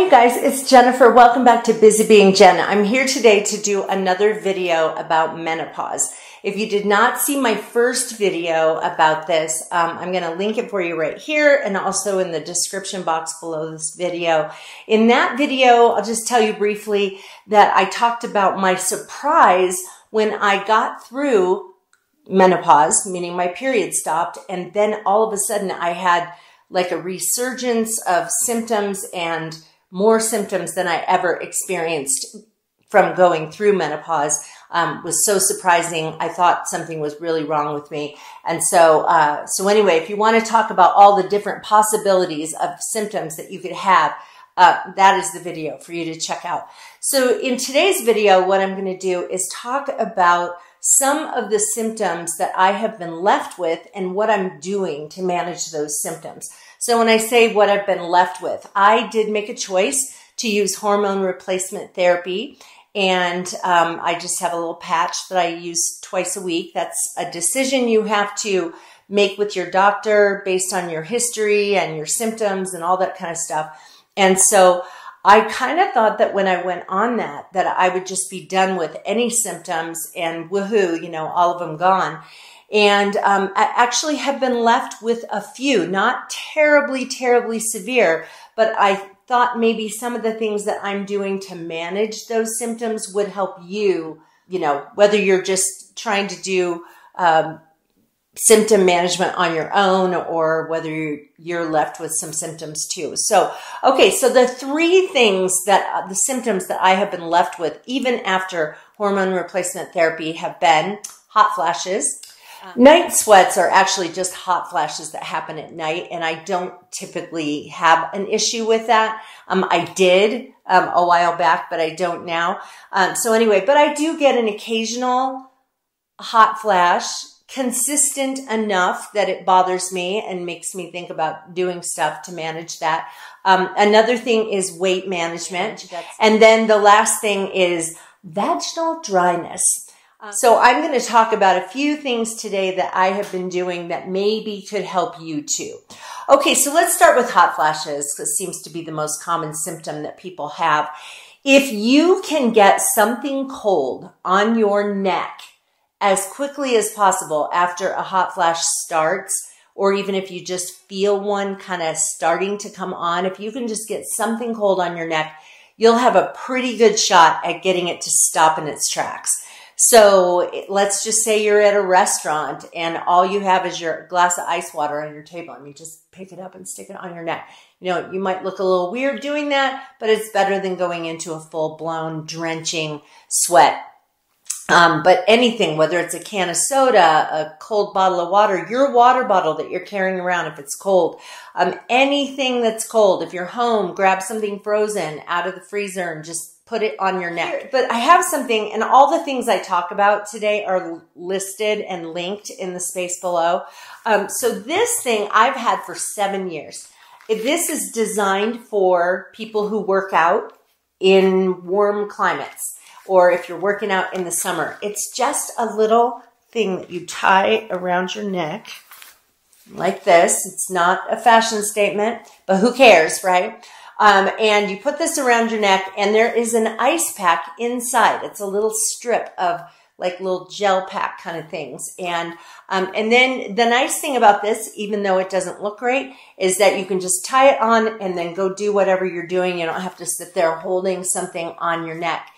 Hi guys, it's Jennifer. Welcome back to Busy Being Jen. I'm here today to do another video about menopause. If you did not see my first video about this, I'm going to link it for you right here and also in the description box below this video. In that video, I'll just tell you briefly that I talked about my surprise when I got through menopause, meaning my period stopped, and then all of a sudden I had like a resurgence of symptoms and more symptoms than I ever experienced from going through menopause. Was so surprising. I thought something was really wrong with me. And so, anyway, if you want to talk about all the different possibilities of symptoms that you could have, that is the video for you to check out. So in today's video, what I'm going to do is talk about some of the symptoms that I have been left with and what I'm doing to manage those symptoms. So when I say what I've been left with, I did make a choice to use hormone replacement therapy. And I just have a little patch that I use twice a week. That's a decision you have to make with your doctor based on your history and your symptoms and all that kind of stuff. And so I kind of thought that when I went on that I would just be done with any symptoms and woohoo, you know, all of them gone. And I actually have been left with a few, not terribly, terribly severe, but I thought maybe some of the things that I'm doing to manage those symptoms would help you, you know, whether you're just trying to do symptom management on your own or whether you're left with some symptoms too. So, okay. So the three things that the symptoms that I have been left with, even after hormone replacement therapy, have been hot flashes. Night sweats are actually just hot flashes that happen at night. And I don't typically have an issue with that. I did a while back, but I don't now. So anyway, but I do get an occasional hot flash, consistent enough that it bothers me and makes me think about doing stuff to manage that. Another thing is weight management. And then the last thing is vaginal dryness. So I'm going to talk about a few things today that I have been doing that maybe could help you too. Okay, so let's start with hot flashes, because it seems to be the most common symptom that people have. If you can get something cold on your neck as quickly as possible after a hot flash starts, or even if you just feel one kind of starting to come on, if you can just get something cold on your neck, you'll have a pretty good shot at getting it to stop in its tracks. So let's just say you're at a restaurant and all you have is your glass of ice water on your table and you just pick it up and stick it on your neck. You know, you might look a little weird doing that, but it's better than going into a full-blown drenching sweat. But anything, whether it's a can of soda, a cold bottle of water, your water bottle that you're carrying around if it's cold, anything that's cold, if you're home, grab something frozen out of the freezer and just put it on your neck. But I have something, and all the things I talk about today are listed and linked in the space below. So this thing I've had for 7 years. This is designed for people who work out in warm climates, or if you're working out in the summer. It's just a little thing that you tie around your neck like this. It's not a fashion statement, but who cares, right? And you put this around your neck, and there is an ice pack inside. It's a little strip of like little gel pack kind of things. And then the nice thing about this, even though it doesn't look great, is that you can just tie it on and then go do whatever you're doing. You don't have to sit there holding something on your neck.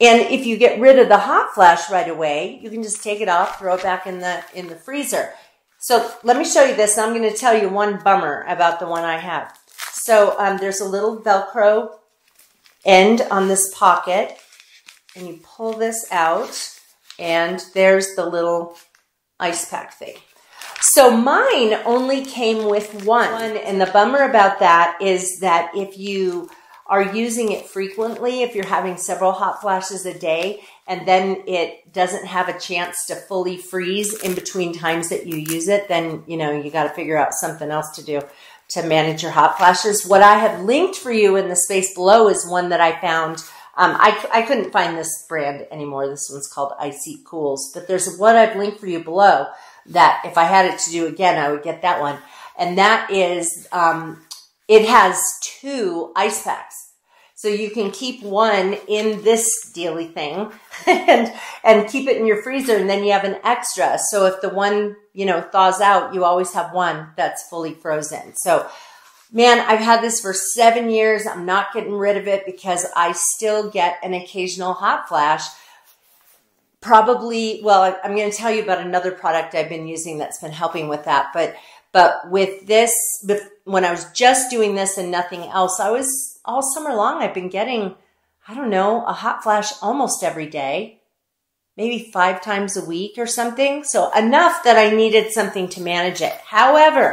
And if you get rid of the hot flash right away, you can just take it off, throw it back in the freezer. So let me show you this. I'm going to tell you one bummer about the one I have. So there's a little Velcro end on this pocket, and you pull this out, and there's the little ice pack thing. So mine only came with one, and the bummer about that is that if you are using it frequently, if you're having several hot flashes a day, and then it doesn't have a chance to fully freeze in between times that you use it, then, you know, you got to figure out something else to do to manage your hot flashes. What I have linked for you in the space below is one that I found. I couldn't find this brand anymore. This one's called Icy Cools, but there's one I've linked for you below that if I had it to do again, I would get that one. And that is, it has two ice packs. So you can keep one in this dealy thing and keep it in your freezer, and then you have an extra. So if the one, you know, thaws out, you always have one that's fully frozen. So man, I've had this for 7 years. I'm not getting rid of it because I still get an occasional hot flash. Probably, well, I'm going to tell you about another product I've been using that's been helping with that. But with this, when I was just doing this and nothing else, I was... all summer long, I've been getting, I don't know, a hot flash almost every day, maybe 5 times a week or something. So enough that I needed something to manage it. However,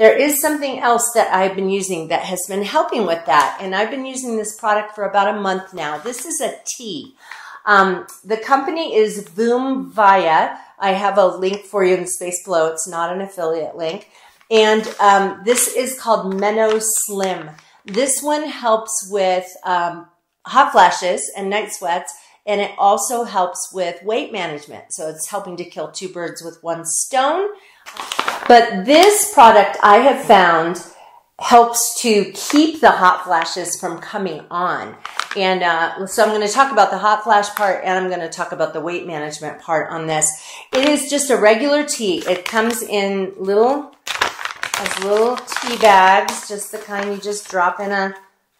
there is something else that I've been using that has been helping with that. And I've been using this product for about a month now. This is a tea. The company is VoomVaya. I have a link for you in the space below. It's not an affiliate link. And this is called MenoSlim. This one helps with hot flashes and night sweats, and it also helps with weight management. So it's helping to kill 2 birds with 1 stone. But this product I have found helps to keep the hot flashes from coming on. And so I'm going to talk about the hot flash part, and I'm going to talk about the weight management part on this. It is just a regular tea. It comes in little... as little tea bags, just the kind you just drop in a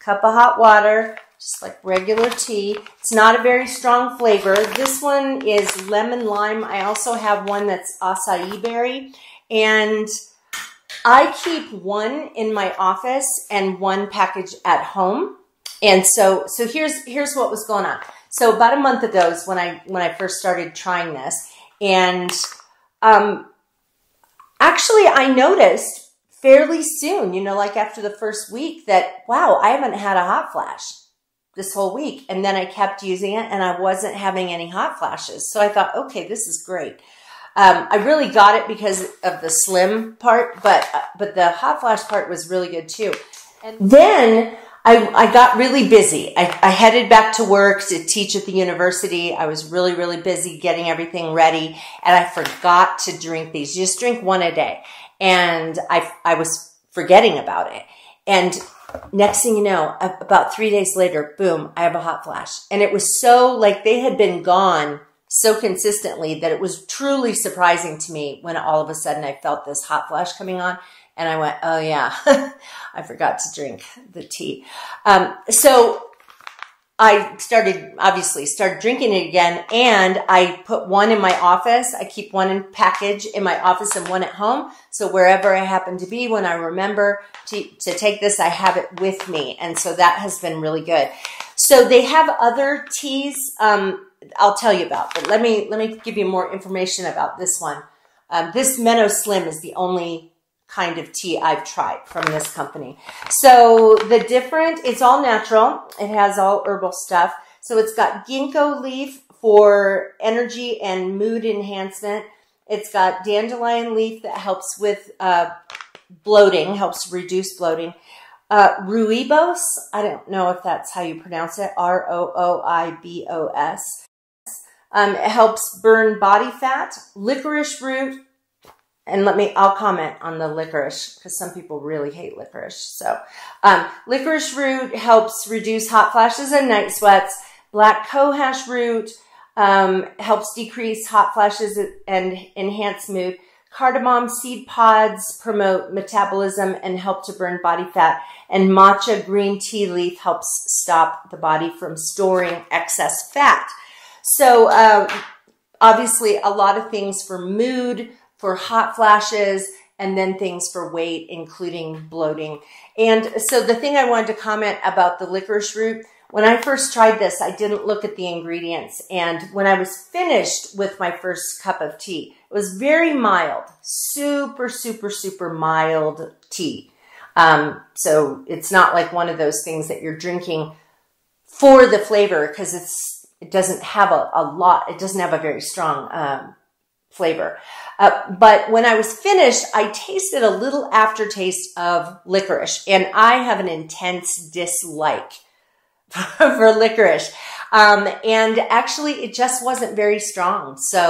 cup of hot water, just like regular tea. It's not a very strong flavor. This one is lemon lime. I also have one that's acai berry. And I keep one in my office and one package at home. And so here's what was going on. So about a month ago is when I first started trying this. And actually, I noticed fairly soon, you know, like after the first week that, wow, I haven't had a hot flash this whole week. And then I kept using it and I wasn't having any hot flashes. So I thought, okay, this is great. I really got it because of the slim part, but the hot flash part was really good too. And then I got really busy. I headed back to work to teach at the university. I was really, really busy getting everything ready. And I forgot to drink these. You just drink one a day. And I was forgetting about it. And next thing you know, about 3 days later, boom, I have a hot flash. And it was so like they had been gone so consistently that it was truly surprising to me when all of a sudden I felt this hot flash coming on. And I went, oh yeah, I forgot to drink the tea. So I started drinking it again, and I put one in my office. I keep one in package in my office and one at home. So wherever I happen to be, when I remember to take this, I have it with me. And so that has been really good. So they have other teas I'll tell you about, but let me give you more information about this one. This MenoSlim is the only kind of tea I've tried from this company. So it's all natural. It has all herbal stuff. So it's got ginkgo leaf for energy and mood enhancement. It's got dandelion leaf that helps with bloating, helps reduce bloating. Rooibos, I don't know if that's how you pronounce it, R-O-O-I-B-O-S. It helps burn body fat. Licorice root, and I'll comment on the licorice because some people really hate licorice. So licorice root helps reduce hot flashes and night sweats. Black cohosh root helps decrease hot flashes and enhance mood. Cardamom seed pods promote metabolism and help to burn body fat. And matcha green tea leaf helps stop the body from storing excess fat. So obviously a lot of things for mood, for hot flashes, and then things for weight, including bloating. And so the thing I wanted to comment about the licorice root, when I first tried this, I didn't look at the ingredients. And when I was finished with my first cup of tea, it was very mild, super, super, super mild tea. So it's not like one of those things that you're drinking for the flavor because it doesn't have it doesn't have a very strong flavor. But when I was finished, I tasted a little aftertaste of licorice, and I have an intense dislike for licorice. And actually it just wasn't very strong. So,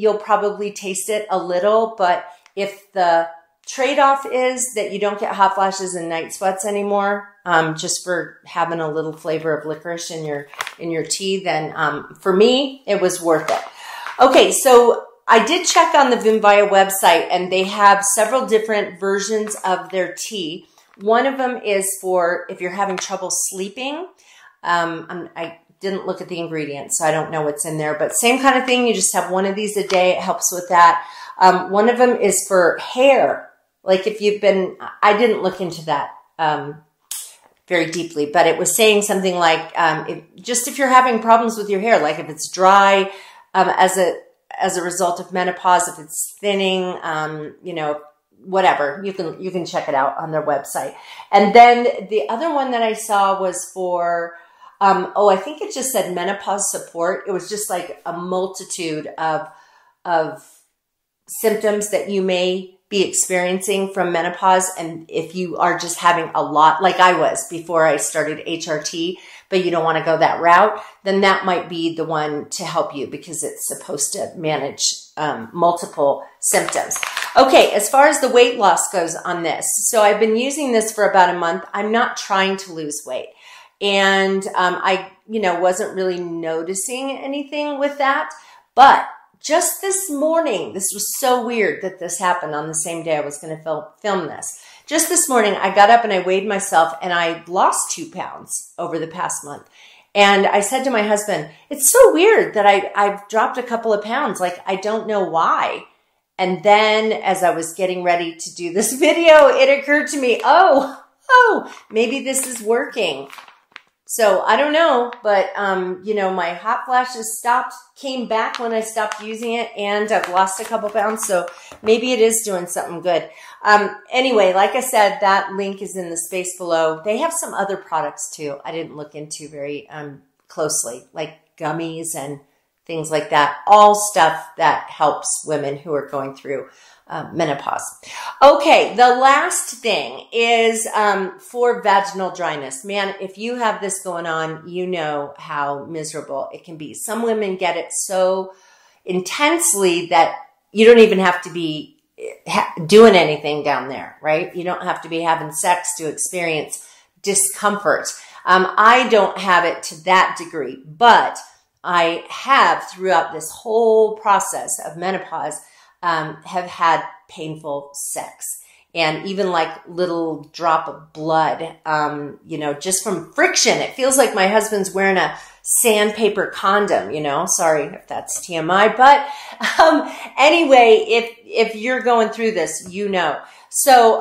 you'll probably taste it a little, but if the Trade-off is that you don't get hot flashes and night sweats anymore, just for having a little flavor of licorice in your tea. Then, for me, it was worth it. Okay. So I did check on the VoomVaya website, and they have several different versions of their tea. One of them is for if you're having trouble sleeping. I didn't look at the ingredients, so I don't know what's in there, but same kind of thing. You just have one of these a day. It helps with that. One of them is for hair. Like if you've been, I didn't look into that very deeply, but it was saying something like, if you're having problems with your hair, like if it's dry as a result of menopause, if it's thinning, you know, whatever, you can check it out on their website. And then the other one that I saw was for, I think it just said menopause support. It was just like a multitude of symptoms that you may be experiencing from menopause. And if you are just having a lot, like I was before I started HRT, but you don't want to go that route, then that might be the one to help you because it's supposed to manage multiple symptoms. Okay, as far as the weight loss goes on this, so I've been using this for about a month. I'm not trying to lose weight. And I, wasn't really noticing anything with that, but just this morning, this was so weird that this happened on the same day I was going to film this. Just this morning, I got up and I weighed myself and I lost 2 pounds over the past month. And I said to my husband, it's so weird that I've dropped a couple of pounds. Like, I don't know why. And then as I was getting ready to do this video, it occurred to me, oh, maybe this is working. So I don't know, but, my hot flashes stopped, came back when I stopped using it, and I've lost a couple pounds. So maybe it is doing something good. Anyway, like I said, that link is in the space below. They have some other products too. I didn't look into very closely, like gummies and things like that. All stuff that helps women who are going through menopause. Okay. The last thing is, for vaginal dryness. Man, if you have this going on, you know how miserable it can be. Some women get it so intensely that you don't even have to be doing anything down there, right? You don't have to be having sex to experience discomfort. I don't have it to that degree, but I have throughout this whole process of menopause, have had painful sex, and even like little drop of blood, just from friction. It feels like my husband's wearing a sandpaper condom, sorry if that's TMI, but, anyway, if you're going through this, So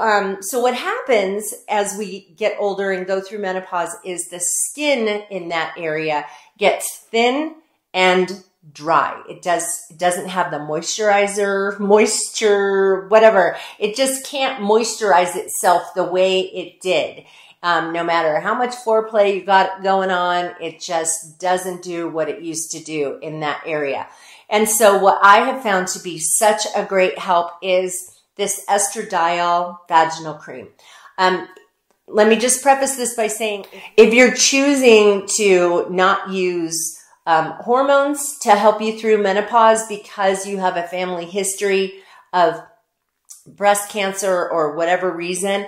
what happens as we get older and go through menopause is the skin in that area gets thin and dry. It doesn't have the moisture, whatever. It just can't moisturize itself the way it did. No matter how much foreplay you got going on, it just doesn't do what it used to do in that area. And so what I have found to be such a great help is this Estradiol vaginal cream. Let me just preface this by saying, if you're choosing to not use hormones to help you through menopause because you have a family history of breast cancer or whatever reason,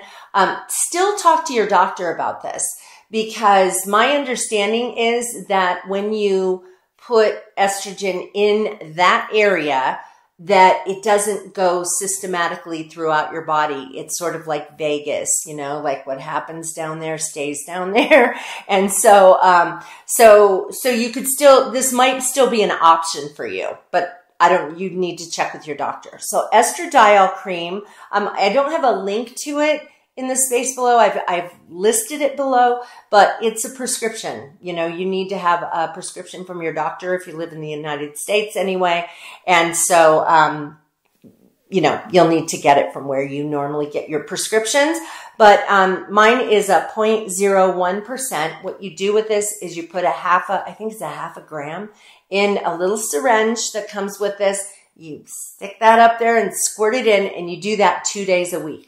still talk to your doctor about this, because my understanding is that when you put estrogen in that area, that it doesn't go systematically throughout your body. It's sort of like Vegas, like what happens down there stays down there. And so, so you could still, this might still be an option for you, but you need to check with your doctor. So Estradiol cream, I don't have a link to it in the space below. I've listed it below, but it's a prescription. You need to have a prescription from your doctor if you live in the United States anyway. And so, you'll need to get it from where you normally get your prescriptions, but, mine is a 0.01%. What you do with this is you put a half a gram in a little syringe that comes with this. You stick that up there and squirt it in, and you do that 2 days a week.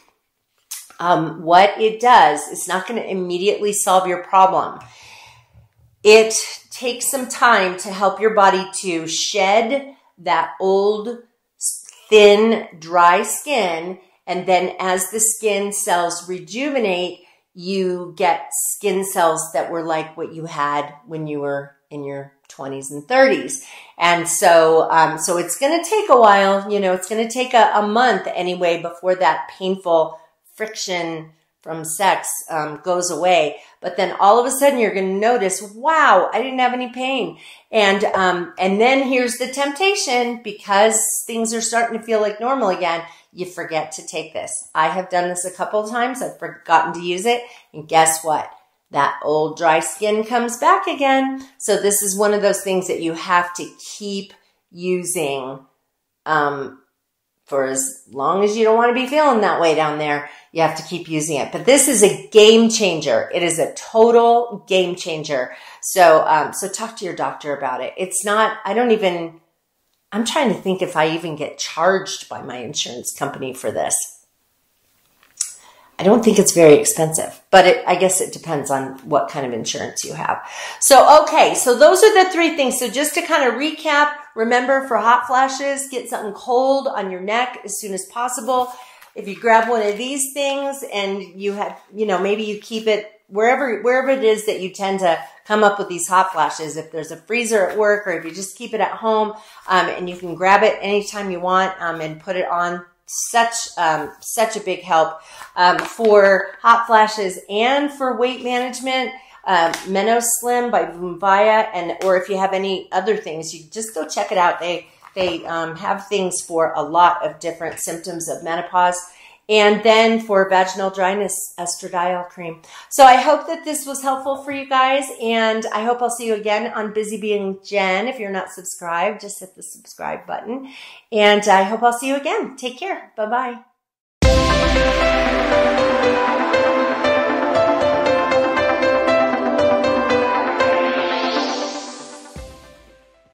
What it does, it's not going to immediately solve your problem. It takes some time to help your body to shed that old, thin, dry skin And then as the skin cells rejuvenate, you get skin cells that were like what you had when you were in your 20s and 30s. And so, so it's going to take a while, you know, it's going to take a month anyway before that painful friction from sex goes away. But then all of a sudden you're going to notice, wow, I didn't have any pain. And then here's the temptation, because things are starting to feel like normal again, you forget to take this. I have done this a couple of times. I've forgotten to use it. And guess what? That old dry skin comes back again. So this is one of those things that you have to keep using for as long as you don't want to be feeling that way down there. You have to keep using it. But this is a game changer. It is a total game changer. So, so talk to your doctor about it. It's not, I don't even, I'm trying to think if I even get charged by my insurance company for this. I don't think it's very expensive, but I guess it depends on what kind of insurance you have. So, okay. So those are the three things. So just to kind of recap, remember for hot flashes, get something cold on your neck as soon as possible. If you grab one of these things and you have, you know, maybe you keep it wherever it is that you tend to come up with these hot flashes. If there's a freezer at work or if you just keep it at home, and you can grab it anytime you want, and put it on. Such a big help for hot flashes and for weight management. MenoSlim by VoomVaya, or if you have any other things, you just go check it out. They have things for a lot of different symptoms of menopause. And then for vaginal dryness, Estradiol cream. So I hope that this was helpful for you guys, and I hope I'll see you again on Busy Being Jen. If you're not subscribed, just hit the subscribe button. And I hope I'll see you again. Take care. Bye-bye.